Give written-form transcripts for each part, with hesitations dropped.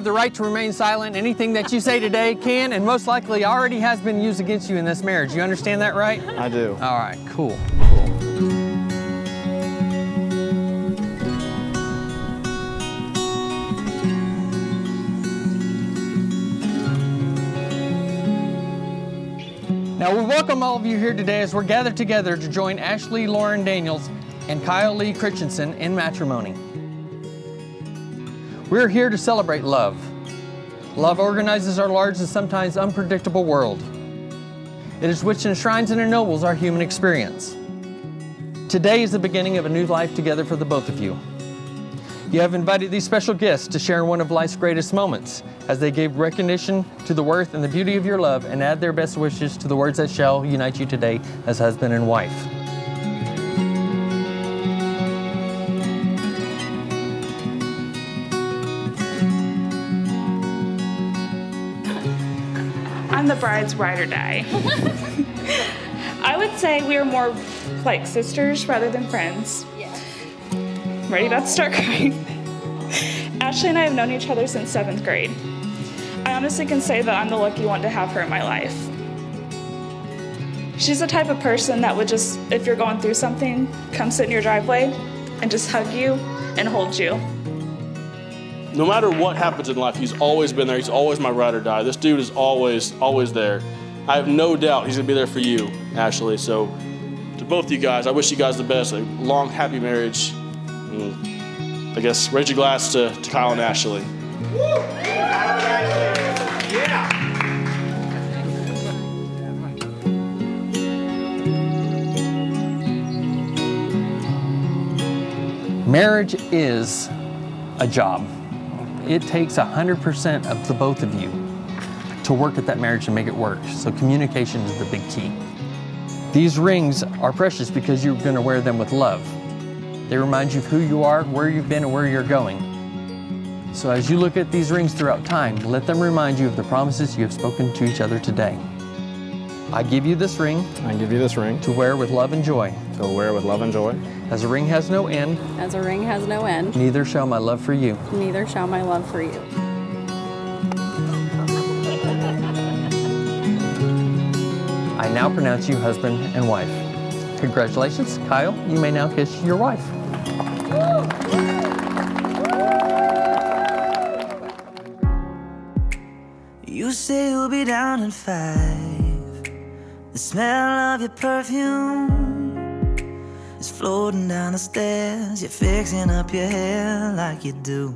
have the right to remain silent. Anything that you say today can and most likely already has been used against you in this marriage. You understand that, right? I do. All right, cool. Now, we welcome all of you here today as we're gathered together to join Ashley Lauren Daniels and Kyle Lee Christensen in matrimony. We're here to celebrate love. Love organizes our large and sometimes unpredictable world. It is which enshrines and ennobles our human experience. Today is the beginning of a new life together for the both of you. You have invited these special guests to share in one of life's greatest moments as they give recognition to the worth and the beauty of your love and add their best wishes to the words that shall unite you today as husband and wife. I'm the bride's ride or die. I would say we are more like sisters rather than friends. Ready about to start crying. Ashley and I have known each other since 7th grade. I honestly can say that I'm the lucky one to have her in my life. She's the type of person that would just, if you're going through something, come sit in your driveway and just hug you and hold you. No matter what happens in life, he's always been there. He's always my ride or die. This dude is always there. I have no doubt he's gonna be there for you, Ashley. So to both you guys, I wish you guys the best, a long, happy marriage. I guess raise your glass to Kyle and Ashley. Yeah. Marriage is a job. It takes 100% of the both of you to work at that marriage and make it work. So communication is the big key. These rings are precious because you're going to wear them with love. They remind you of who you are, where you've been, and where you're going. So as you look at these rings throughout time, let them remind you of the promises you have spoken to each other today. I give you this ring. I give you this ring. To wear with love and joy. To wear with love and joy. As a ring has no end. As a ring has no end. Neither shall my love for you. Neither shall my love for you. I now pronounce you husband and wife. Congratulations, Kyle. You may now kiss your wife. You say you'll be down in 5. The smell of your perfume is floating down the stairs. You're fixing up your hair like you do.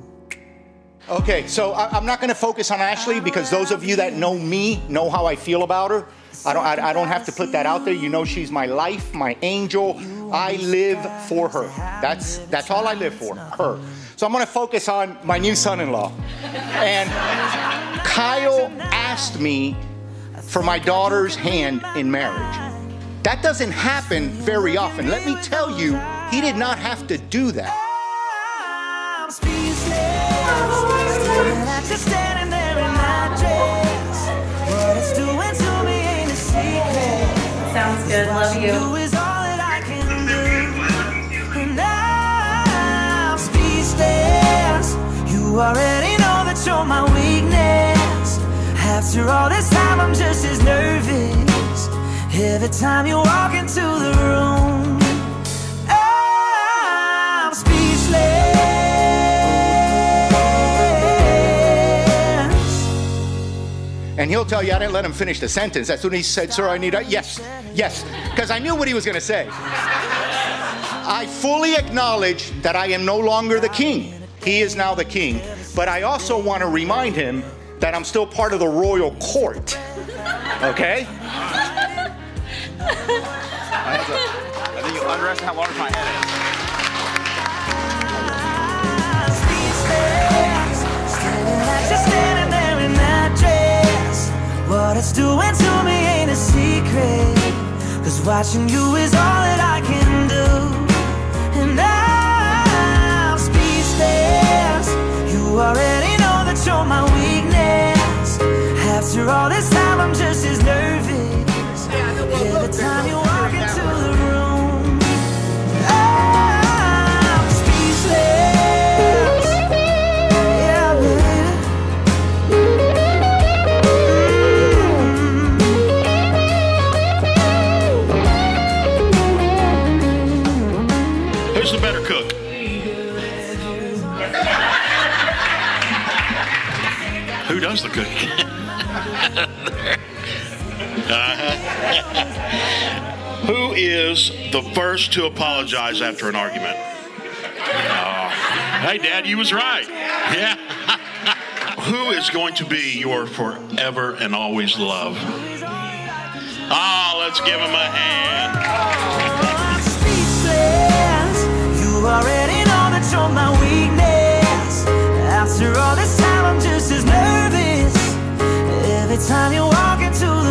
Okay, so I'm not going to focus on Ashley because those of you that know me know how I feel about her. I don't have to put that out there. You know, she's my life, my angel. I live for her. That's all I live for, her. So I'm going to focus on my new son-in-law. And Kyle asked me for my daughter's hand in marriage. That doesn't happen very often. Let me tell you, he did not have to do that. Sounds good. Love you. You already know that you're my weakness. After all this time, I'm just as nervous every time you walk into the room. I'm speechless. And he'll tell you, I didn't let him finish the sentence. As soon as he said, sir, I need a, yes, because I knew what he was going to say. I fully acknowledge that I am no longer the king. He is now the king. But I also want to remind him that I'm still part of the royal court. Okay? I think you underestimate how large my head is. What it's doing to me ain't a secret, 'cause watching you is all that I can do. And I'm speechless. You already know that you're my weakness. After all this time, I'm just as nervous every time you walk into the room. I'm speechless. Yeah, baby. Who's the better cook? Who does the cooking? Uh-huh. Who is the first to apologize after an argument? Hey, Dad, you was right. Yeah. Who is going to be your forever and always love? Ah, let's give him a hand. You already know that you're my weakness. After all this time, I'm just as nervous every time you walk into the